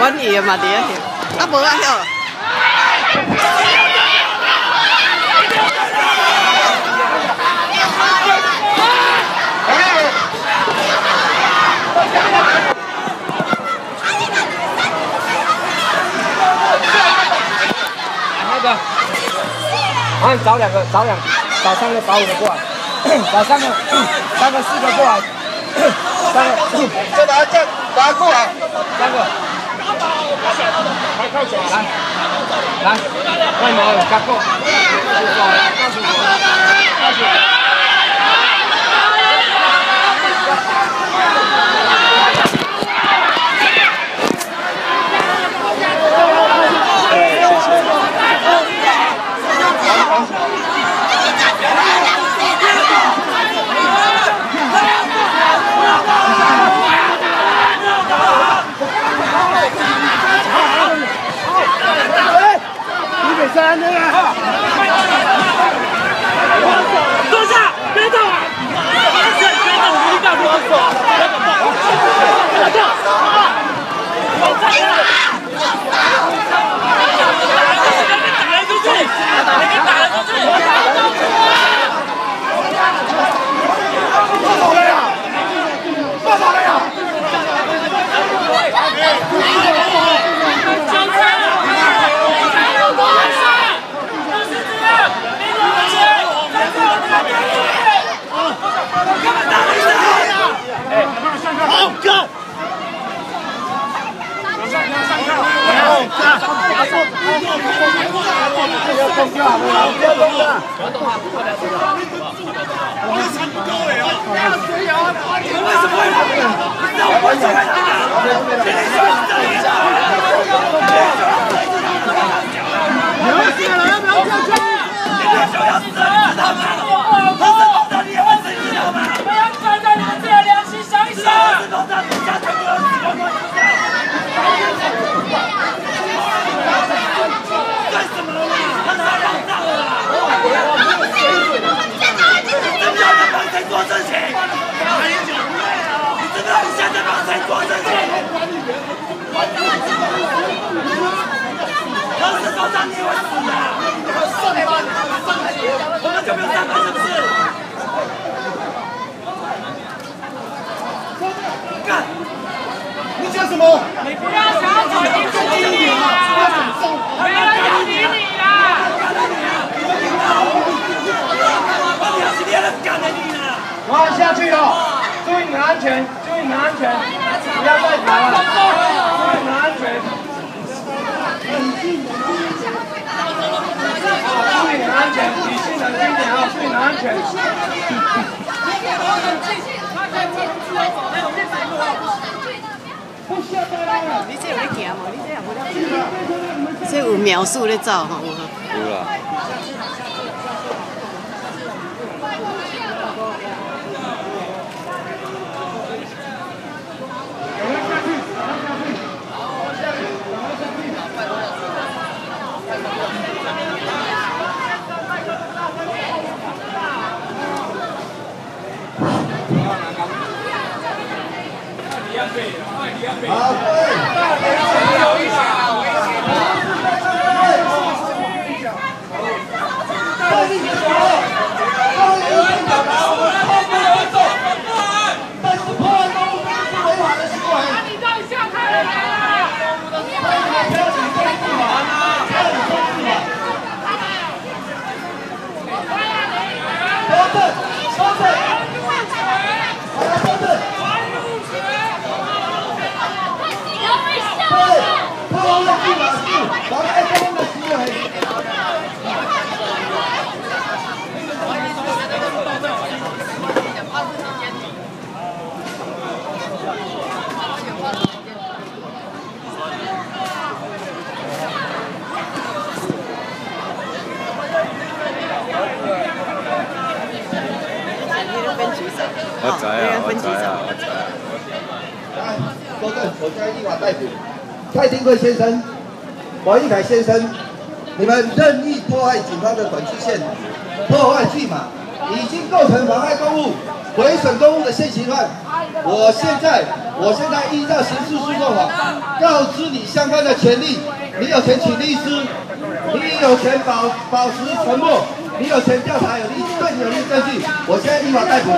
我爷嘛，爹，啊，无啊，哟。 啊，你找三个，找五个过来，找三个，三个四个过来，三个，再拿这，拿过来，三个，来，外面有加过，三个。先生，王一凯先生，你们任意破坏警方的管制线，破坏拒马，已经构成妨害公务、毁损公务的现行犯。我现在依照刑事诉讼法告知你相关的权利，你有权请律师，你有权保持沉默，你有权调查有力证据。我现在依法逮捕。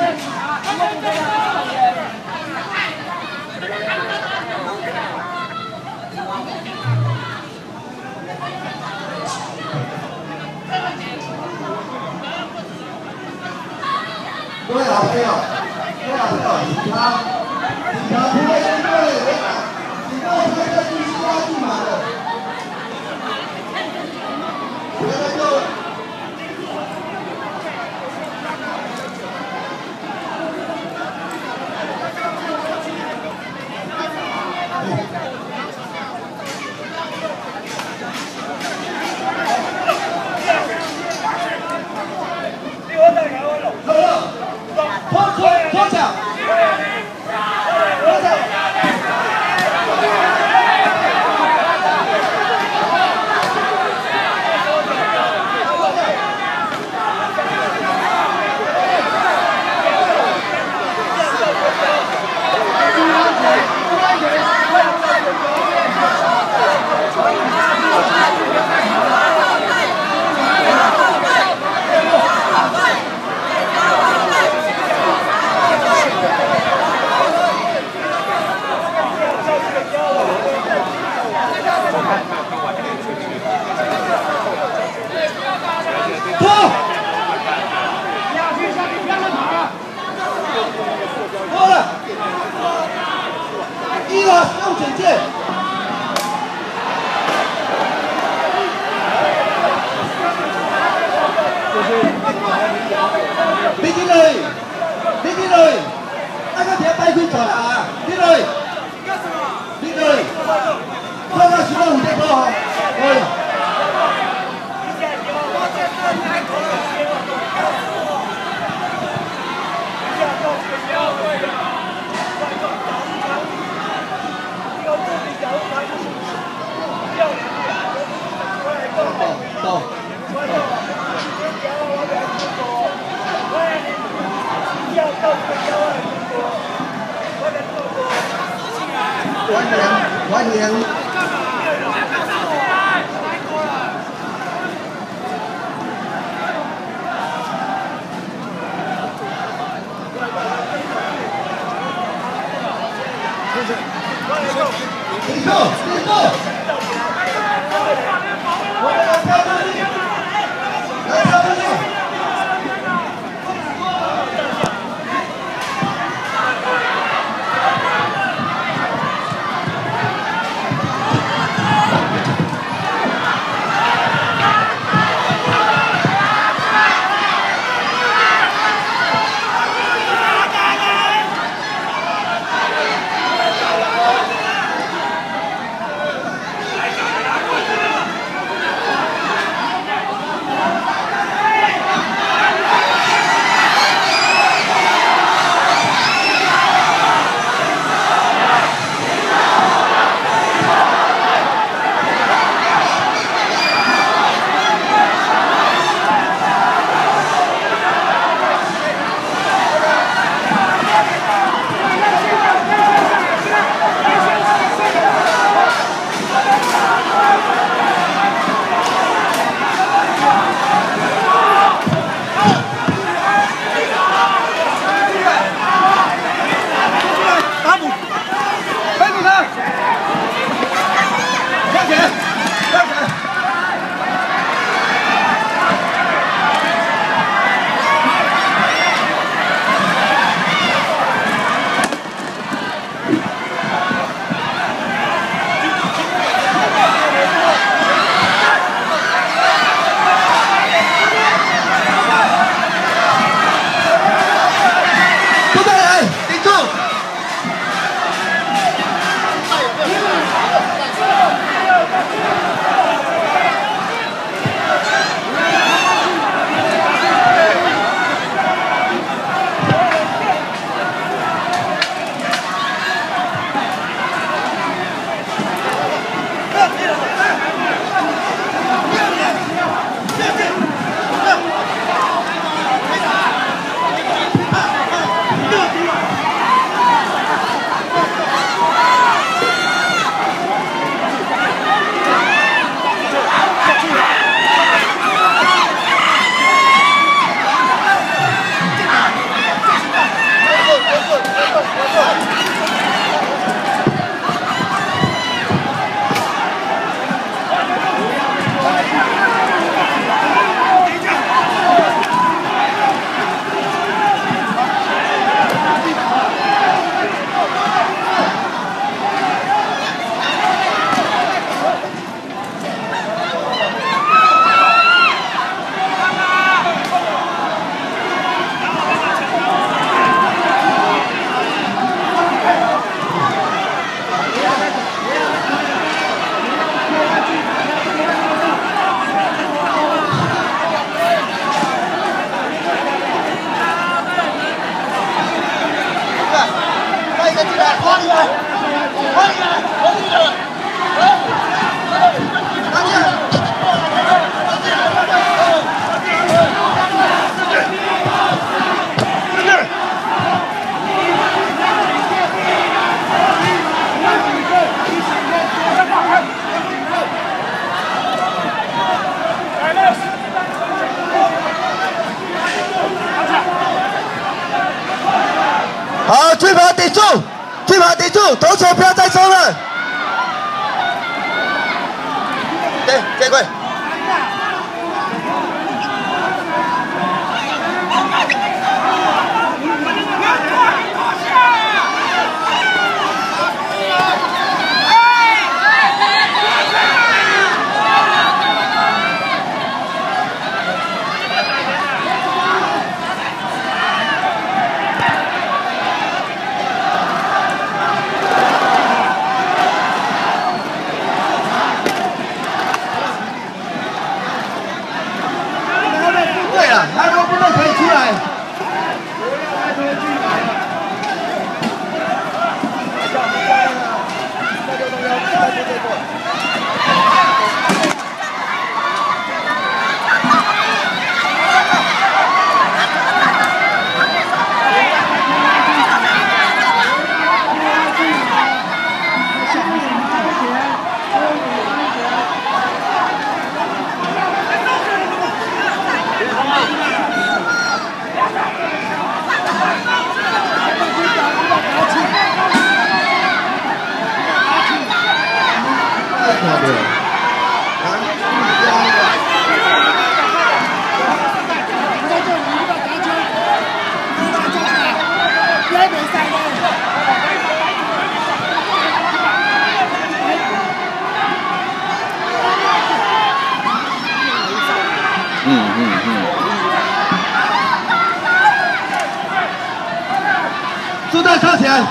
各位老朋友，警察不会跟各位违法，警察不会跟律师拉拒马的。太君坐啦啊！呢類，呢類，翻翻轉頭唔得咯，去。 欢迎。 好，追跑顶住，追跑顶住，投手不要再收了。对，接棍。猪队跳起来！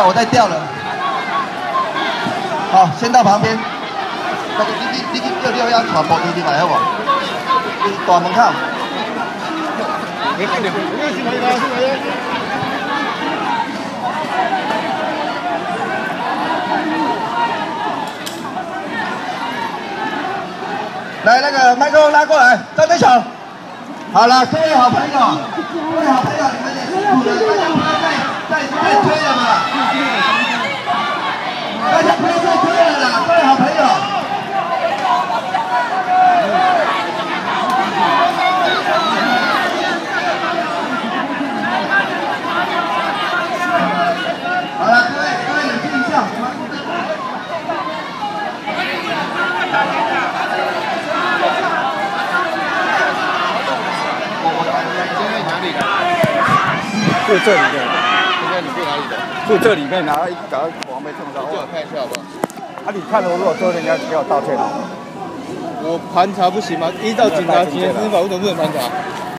我在掉了。好，先到旁边。那个你661传播你来好不好？大门口。来，那个麦克拉过来，站在场。好了，各位好朋友，各位好朋友，你们辛苦了，大家在推了嘛。 大家不要再推了啦，各位好朋友。好了，各位冷静一下。就这里的。 就这里面，然后搞到往被冲上。我看一下好不好？啊，你看了，如果说人家给我道歉了，我盘查不行吗？依照警察局的司法，我怎么不能盘查？